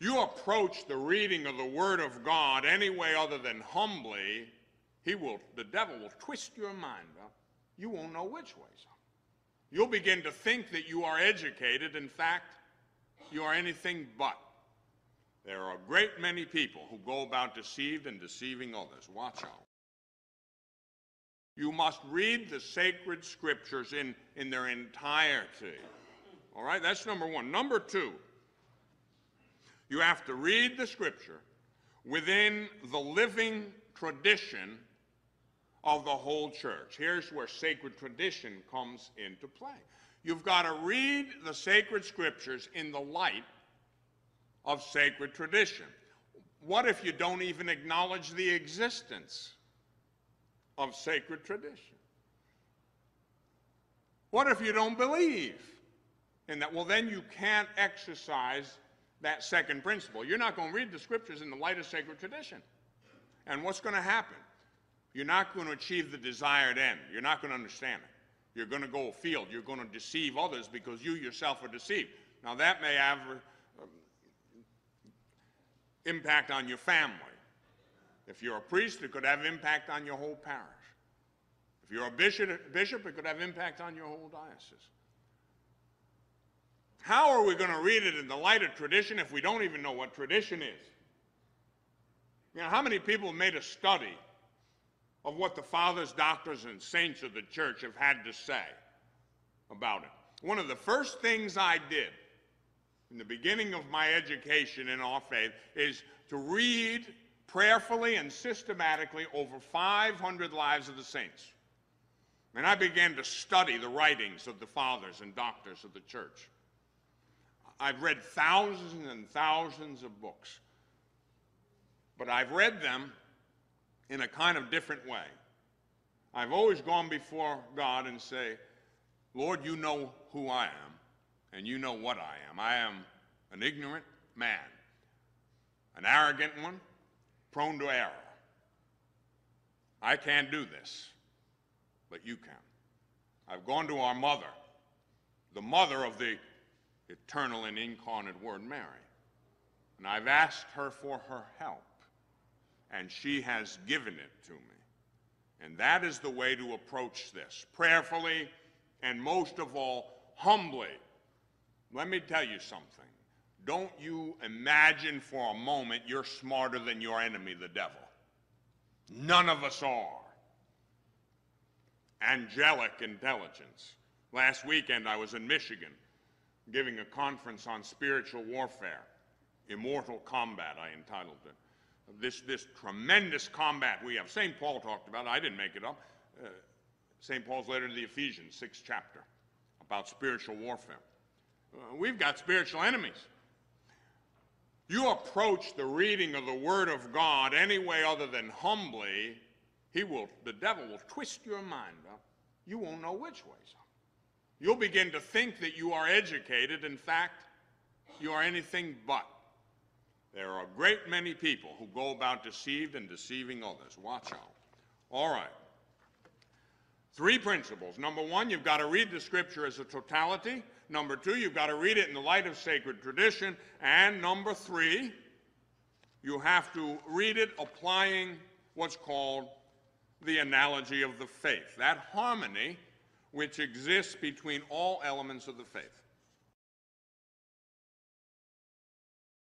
you approach the reading of the Word of God any way other than humbly, the devil will twist your mind up. You won't know which way's up. You'll begin to think that you are educated. In fact, you are anything but. There are a great many people who go about deceived and deceiving others. Watch out. You must read the sacred scriptures in their entirety. All right, that's number one. Number two, you have to read the scripture within the living tradition of the whole church. Here's where sacred tradition comes into play. You've got to read the sacred scriptures in the light of sacred tradition. What if you don't even acknowledge the existence of sacred tradition? What if you don't believe in that? Well, then you can't exercise that second principle. You're not going to read the scriptures in the light of sacred tradition. And what's going to happen? You're not going to achieve the desired end. You're not going to understand it. You're going to go afield. You're going to deceive others because you yourself are deceived. Now, that may have impact on your family. If you're a priest, it could have impact on your whole parish. If you're a bishop, it could have impact on your whole diocese. How are we going to read it in the light of tradition if we don't even know what tradition is? You know, how many people made a study of what the fathers, doctors, and saints of the church have had to say about it? One of the first things I did in the beginning of my education in our faith is to read prayerfully and systematically over 500 lives of the saints. And I began to study the writings of the fathers and doctors of the church. I've read thousands and thousands of books, but I've read them in a kind of different way. I've always gone before God and say, Lord, you know who I am, and you know what I am. I am an ignorant man, an arrogant one, prone to error. I can't do this, but you can. I've gone to our mother, the mother of the eternal and incarnate Word, Mary, and I've asked her for her help, and she has given it to me. And that is the way to approach this, prayerfully and most of all, humbly. Let me tell you something. Don't you imagine for a moment you're smarter than your enemy, the devil. None of us are. Angelic intelligence. Last weekend I was in Michigan giving a conference on spiritual warfare, Immortal Combat, I entitled it. This tremendous combat we have. St. Paul talked about it. I didn't make it up. St. Paul's letter to the Ephesians, 6th chapter, about spiritual warfare. We've got spiritual enemies. You approach the reading of the Word of God any way other than humbly, the devil will twist your mind up. You won't know which way's up. You'll begin to think that you are educated. In fact, you are anything but. There are a great many people who go about deceived and deceiving others. Watch out. All right. Three principles. Number one, you've got to read the scripture as a totality. Number two, you've got to read it in the light of sacred tradition. And number three, you have to read it applying what's called the analogy of the faith, that harmony which exists between all elements of the faith.